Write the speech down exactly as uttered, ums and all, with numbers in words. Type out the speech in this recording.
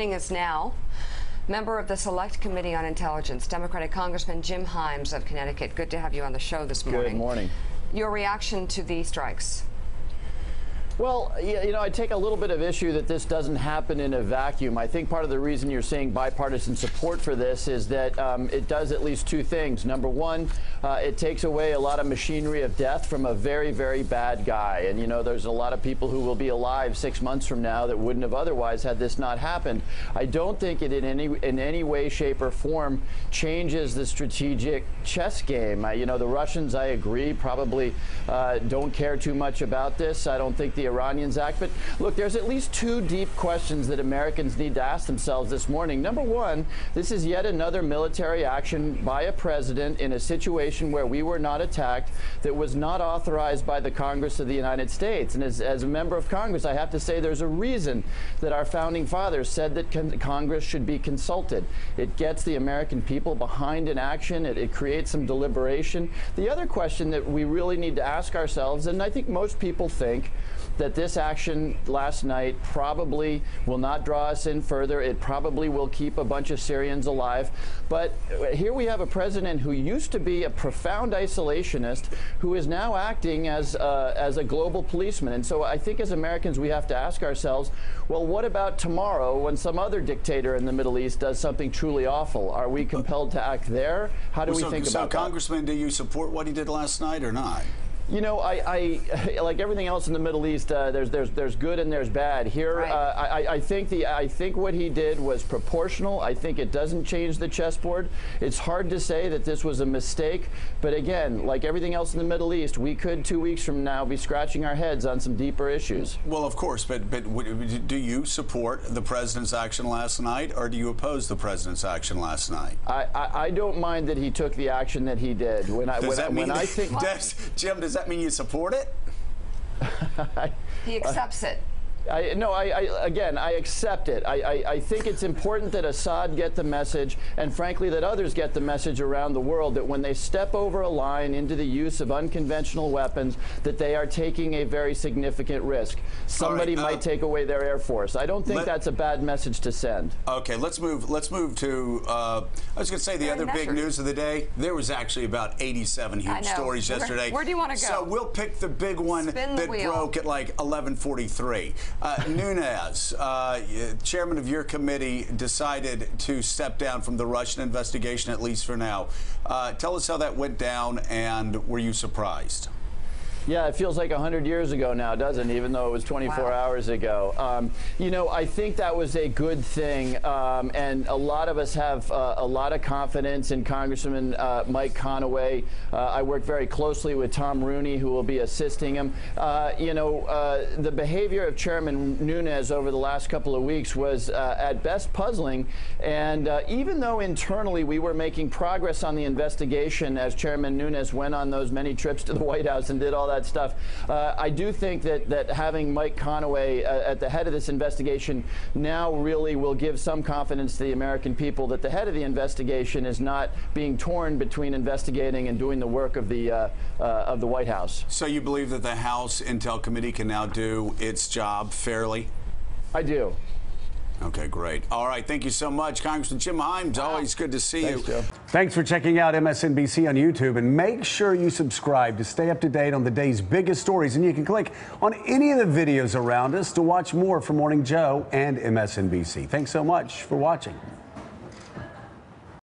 Joining us now, member of the Select Committee on Intelligence, Democratic Congressman Jim Himes of Connecticut. Good to have you on the show this morning. Good morning. Your reaction to the strikes? Well, you know, I take a little bit of issue that this doesn't happen in a vacuum. I think part of the reason you're seeing bipartisan support for this is that um, it does at least two things. Number one, uh, it takes away a lot of machinery of death from a very, very bad guy. And, you know, there's a lot of people who will be alive six months from now that wouldn't have otherwise had this not happened. I don't think it in any in any way, shape or form changes the strategic chess game. I, you know, the Russians, I agree, probably uh, don't care too much about this. I don't think the Iranians act. But look, there's at least two deep questions that Americans need to ask themselves this morning. Number one, this is yet another military action by a president in a situation where we were not attacked, that was not authorized by the Congress of the United States. And as, as a member of Congress, I have to say there's a reason that our founding fathers said that con Congress should be consulted. It gets the American people behind an action. It, it creates some deliberation. The other question that we really need to ask ourselves, and I think most people think, that this action last night probably will not draw us in further. It probably will keep a bunch of Syrians alive. But here we have a president who used to be a profound isolationist, who is now acting as uh, as a global policeman. And so I think as Americans, we have to ask ourselves, well, what about tomorrow when some other dictator in the Middle East does something truly awful? Are we compelled to act there? How do well, we so, think so about that? So, Congressman, do you support what he did last night or not? You know, I, I like everything else in the Middle East. Uh, there's there's there's good and there's bad. Here, right. uh, I I think the I think what he did was proportional. I think it doesn't change the chessboard. It's hard to say that this was a mistake. But again, like everything else in the Middle East, we could two weeks from now be scratching our heads on some deeper issues. Well, of course. But but do you support the president's action last night, or do you oppose the president's action last night? I I, I don't mind that he took the action that he did. When I does when, that when mean I think does, Jim does. Does that mean you support it? He accepts it. I, no, I, I, again, I accept it. I, I, I think it's important that Assad get the message, and frankly, that others get the message around the world, that when they step over a line into the use of unconventional weapons, that they are taking a very significant risk. Somebody All right, uh, might take away their Air Force. I don't think let, that's a bad message to send. Okay, let's move, let's move to, uh, I was going to say the other measured. big news of the day. There was actually about eighty-seven huge stories yesterday. Where, where do you want to go? So we'll pick the big one Spin that wheel. broke at like eleven forty-three. Uh, Nunez, uh, chairman of your committee, decided to step down from the Russian investigation, at least for now. Uh, tell us how that went down, and were you surprised? Yeah, it feels like one hundred years ago now, doesn't it? Even though it was twenty-four wow. hours ago. Um, you know, I think that was a good thing, um, and a lot of us have uh, a lot of confidence in Congressman uh, Mike Conaway. Uh, I work very closely with Tom Rooney, who will be assisting him. Uh, you know, uh, the behavior of Chairman Nunez over the last couple of weeks was, uh, at best, puzzling. And uh, even though internally we were making progress on the investigation, as Chairman Nunez went on those many trips to the White House and did all that that stuff. Uh, I do think that, that having Mike Conaway uh, at the head of this investigation now really will give some confidence to the American people that the head of the investigation is not being torn between investigating and doing the work of the, uh, uh, of the White House. So you believe that the House Intel Committee can now do its job fairly? I do. Okay, great. All right, thank you so much, Congressman Jim Himes. Wow. Always good to see Thanks, you. Joe. Thanks for checking out M S N B C on YouTube, and make sure you subscribe to stay up to date on the day's biggest stories, and you can click on any of the videos around us to watch more from Morning Joe and M S N B C. Thanks so much for watching.